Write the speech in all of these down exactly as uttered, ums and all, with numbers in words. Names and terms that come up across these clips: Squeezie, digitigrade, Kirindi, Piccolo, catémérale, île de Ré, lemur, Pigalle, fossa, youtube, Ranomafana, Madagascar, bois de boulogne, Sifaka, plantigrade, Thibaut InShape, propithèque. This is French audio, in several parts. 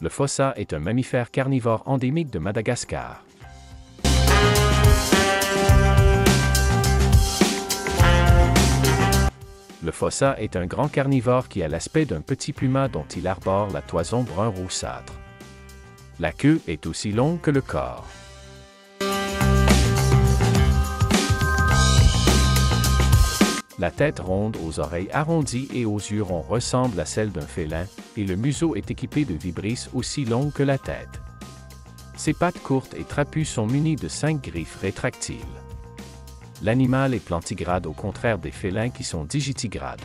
Le fossa est un mammifère carnivore endémique de Madagascar. Le fossa est un grand carnivore qui a l'aspect d'un petit pluma dont il arbore la toison brun roussâtre. La queue est aussi longue que le corps. La tête ronde aux oreilles arrondies et aux yeux ronds ressemble à celle d'un félin, et le museau est équipé de vibrisses aussi longues que la tête. Ses pattes courtes et trapues sont munies de cinq griffes rétractiles. L'animal est plantigrade au contraire des félins qui sont digitigrades.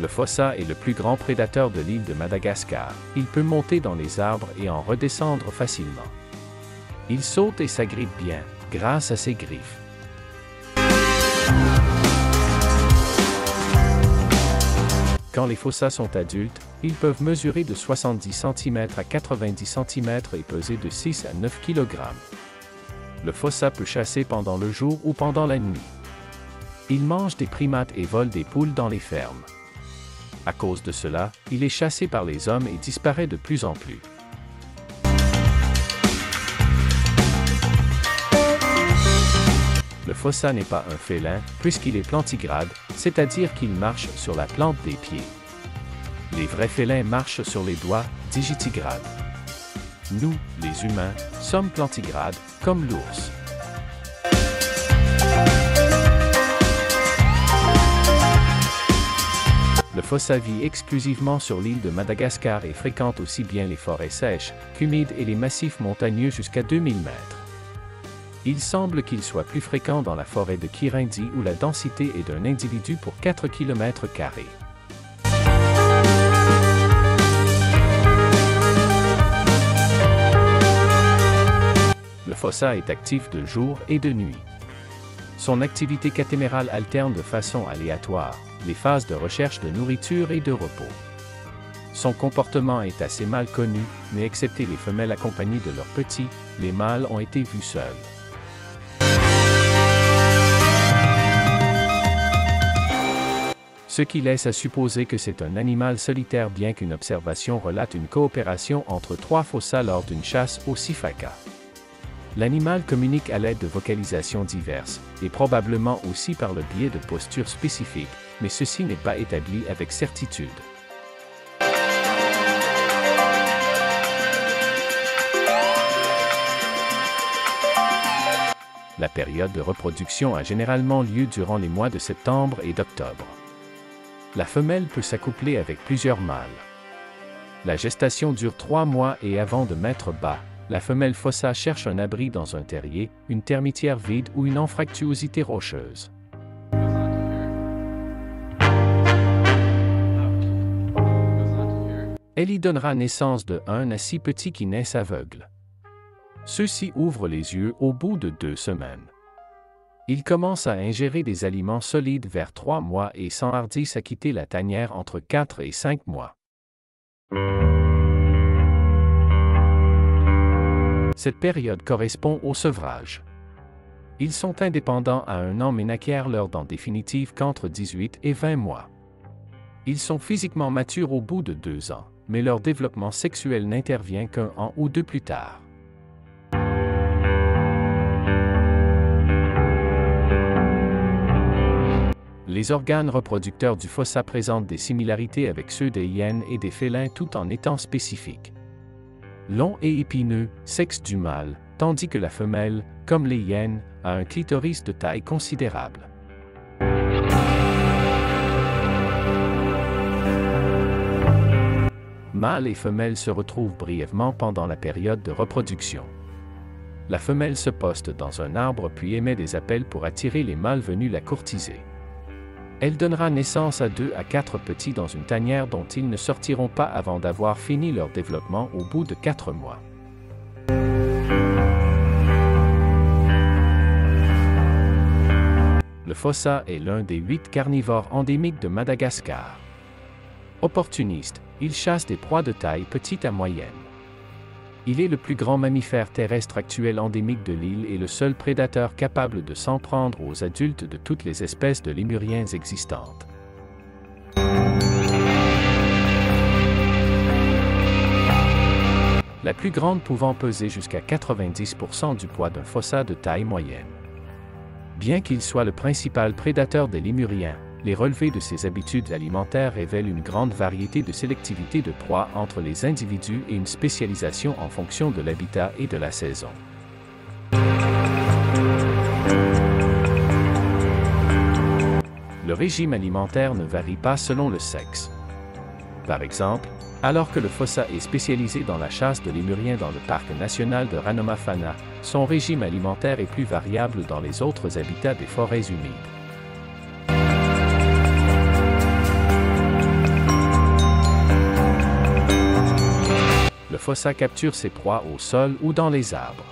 Le fossa est le plus grand prédateur de l'île de Madagascar. Il peut monter dans les arbres et en redescendre facilement. Il saute et s'agrippe bien, grâce à ses griffes. Quand les fossas sont adultes, ils peuvent mesurer de soixante-dix centimètres à quatre-vingt-dix centimètres et peser de six à neuf kilogrammes. Le fossa peut chasser pendant le jour ou pendant la nuit. Il mange des primates et vole des poules dans les fermes. À cause de cela, il est chassé par les hommes et disparaît de plus en plus. Le fossa n'est pas un félin, puisqu'il est plantigrade, c'est-à-dire qu'il marche sur la plante des pieds. Les vrais félins marchent sur les doigts, digitigrades. Nous, les humains, sommes plantigrades, comme l'ours. Le fossa vit exclusivement sur l'île de Madagascar et fréquente aussi bien les forêts sèches qu'humides et les massifs montagneux jusqu'à deux mille mètres. Il semble qu'il soit plus fréquent dans la forêt de Kirindi où la densité est d'un individu pour quatre kilomètres carrés. Le fossa est actif de jour et de nuit. Son activité catémérale alterne de façon aléatoire les phases de recherche de nourriture et de repos. Son comportement est assez mal connu, mais excepté les femelles accompagnées de leurs petits, les mâles ont été vus seuls. Ce qui laisse à supposer que c'est un animal solitaire bien qu'une observation relate une coopération entre trois fossas lors d'une chasse au Sifaka. L'animal communique à l'aide de vocalisations diverses, et probablement aussi par le biais de postures spécifiques, mais ceci n'est pas établi avec certitude. La période de reproduction a généralement lieu durant les mois de septembre et d'octobre. La femelle peut s'accoupler avec plusieurs mâles. La gestation dure trois mois et avant de mettre bas, la femelle fossa cherche un abri dans un terrier, une termitière vide ou une anfractuosité rocheuse. Elle y donnera naissance de un à six petits qui naissent aveugles. Ceux-ci ouvrent les yeux au bout de deux semaines. Ils commencent à ingérer des aliments solides vers trois mois et s'enhardissent à quitter la tanière entre quatre et cinq mois. Cette période correspond au sevrage. Ils sont indépendants à un an mais n'acquièrent leur dent définitive qu'entre dix-huit et vingt mois. Ils sont physiquement matures au bout de deux ans, mais leur développement sexuel n'intervient qu'un an ou deux plus tard. Les organes reproducteurs du fossa présentent des similarités avec ceux des hyènes et des félins tout en étant spécifiques. Long et épineux, sexe du mâle, tandis que la femelle, comme les hyènes, a un clitoris de taille considérable. Mâle et femelle se retrouvent brièvement pendant la période de reproduction. La femelle se poste dans un arbre puis émet des appels pour attirer les mâles venus la courtiser. Elle donnera naissance à deux à quatre petits dans une tanière dont ils ne sortiront pas avant d'avoir fini leur développement au bout de quatre mois. Le fossa est l'un des huit carnivores endémiques de Madagascar. Opportuniste, il chasse des proies de taille petite à moyenne. Il est le plus grand mammifère terrestre actuel endémique de l'île et le seul prédateur capable de s'en prendre aux adultes de toutes les espèces de lémuriens existantes. La plus grande pouvant peser jusqu'à quatre-vingt-dix pour cent du poids d'un fossa de taille moyenne. Bien qu'il soit le principal prédateur des lémuriens, les relevés de ses habitudes alimentaires révèlent une grande variété de sélectivité de proie entre les individus et une spécialisation en fonction de l'habitat et de la saison. Le régime alimentaire ne varie pas selon le sexe. Par exemple, alors que le fossa est spécialisé dans la chasse de lémuriens dans le parc national de Ranomafana, son régime alimentaire est plus variable dans les autres habitats des forêts humides. Le fossa capture ses proies au sol ou dans les arbres.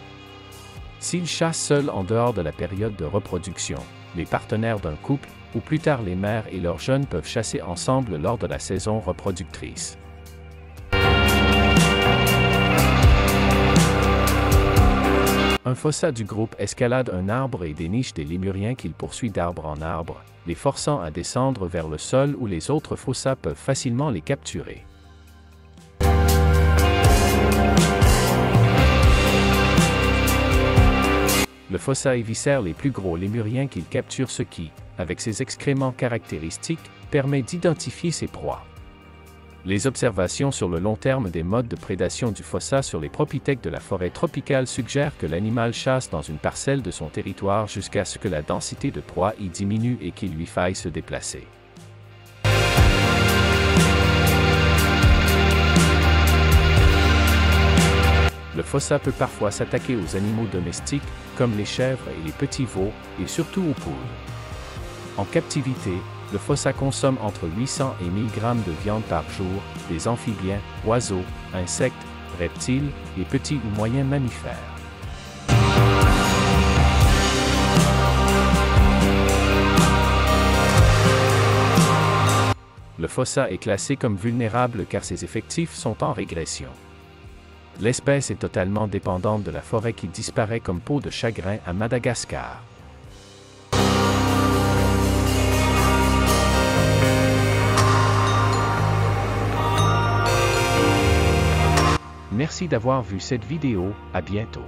S'il chasse seul en dehors de la période de reproduction, les partenaires d'un couple, ou plus tard les mères et leurs jeunes peuvent chasser ensemble lors de la saison reproductrice. Un fossa du groupe escalade un arbre et déniche des lémuriens qu'il poursuit d'arbre en arbre, les forçant à descendre vers le sol où les autres fossas peuvent facilement les capturer. Le fossa éviscère les plus gros lémuriens qu'il capture, ce qui, avec ses excréments caractéristiques, permet d'identifier ses proies. Les observations sur le long terme des modes de prédation du fossa sur les propithèques de la forêt tropicale suggèrent que l'animal chasse dans une parcelle de son territoire jusqu'à ce que la densité de proie y diminue et qu'il lui faille se déplacer. Le fossa peut parfois s'attaquer aux animaux domestiques, comme les chèvres et les petits veaux, et surtout aux poules. En captivité, le fossa consomme entre huit cents et mille grammes de viande par jour, des amphibiens, oiseaux, insectes, reptiles et petits ou moyens mammifères. Le fossa est classé comme vulnérable car ses effectifs sont en régression. L'espèce est totalement dépendante de la forêt qui disparaît comme peau de chagrin à Madagascar. Merci d'avoir vu cette vidéo, à bientôt.